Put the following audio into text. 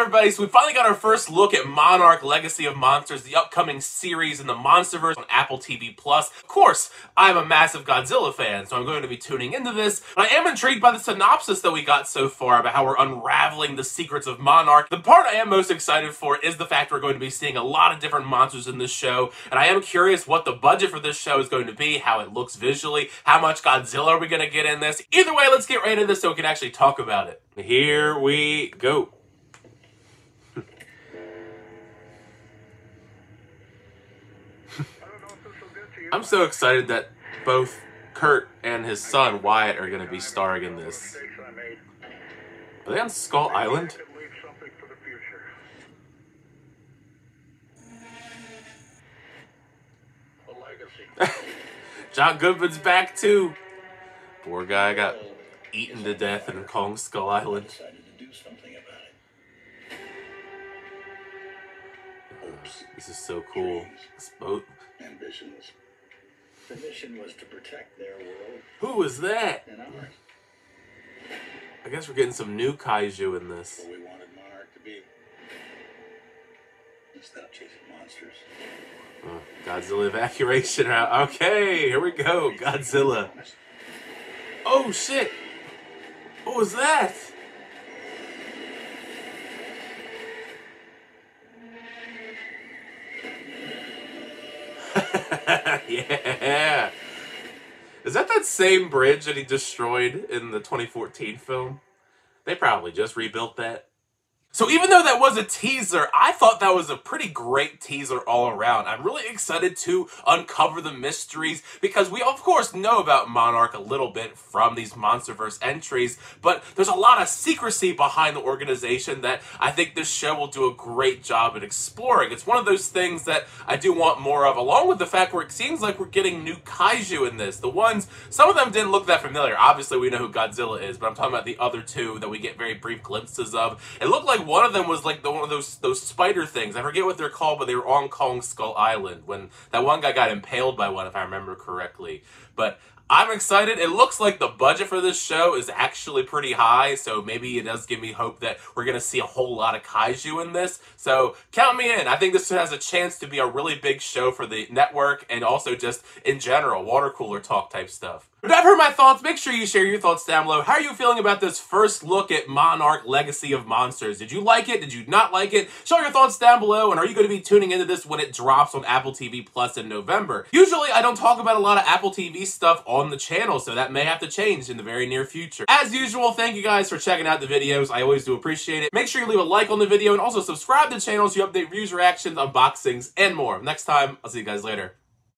everybody, so we finally got our first look at Monarch: Legacy of Monsters, the upcoming series in the Monsterverse on Apple TV+. Of course, I'm a massive Godzilla fan, so I'm going to be tuning into this. I am intrigued by the synopsis that we got so far about how we're unraveling the secrets of Monarch. The part I am most excited for is the fact we're going to be seeing a lot of different monsters in this show, and I am curious what the budget for this show is going to be, how it looks visually, how much Godzilla are we going to get in this. Either way, let's get right into this so we can actually talk about it. Here we go. I'm so excited that both Kurt and his son Wyatt are going to be starring in this. Are they on Skull Island? John Goodman's back too. Poor guy got eaten to death in Kong Skull Island. This is so cool. This boat. Ambitions. The mission was to protect their world. Who was that? And ours. I guess we're getting some new kaiju in this. What we wanted Monarch to be. Stop chasing monsters. Oh, Godzilla evacuation route. Okay, here we go. Godzilla. Oh shit! What was that? Yeah! Is that same bridge that he destroyed in the 2014 film? They probably just rebuilt that. So even though that was a teaser, I thought that was a pretty great teaser all around. I'm really excited to uncover the mysteries because we, of course, know about Monarch a little bit from these Monsterverse entries, but there's a lot of secrecy behind the organization that I think this show will do a great job at exploring. It's one of those things that I do want more of, along with the fact where it seems like we're getting new kaiju in this. The ones, some of them didn't look that familiar. Obviously, we know who Godzilla is, but I'm talking about the other two that we get very brief glimpses of. It looked like one of them was like one of those spider things. I forget what they're called, but they were on Kong Skull Island when that one guy got impaled by one, if I remember correctly. But I'm excited. It looks like the budget for this show is actually pretty high, so maybe it does give me hope that we're going to see a whole lot of kaiju in this. So count me in. I think this has a chance to be a really big show for the network and also just in general, water cooler talk type stuff. If I've heard my thoughts, make sure you share your thoughts down below. How are you feeling about this first look at Monarch: Legacy of Monsters? Did you like it? Did you not like it? Share your thoughts down below, and are you going to be tuning into this when it drops on Apple TV Plus in November? Usually, I don't talk about a lot of Apple TV stuff on the channel, so that may have to change in the very near future. As usual, thank you guys for checking out the videos. I always do appreciate it. Make sure you leave a like on the video, and also subscribe to the channel so you update reviews, reactions, unboxings, and more. Next time, I'll see you guys later.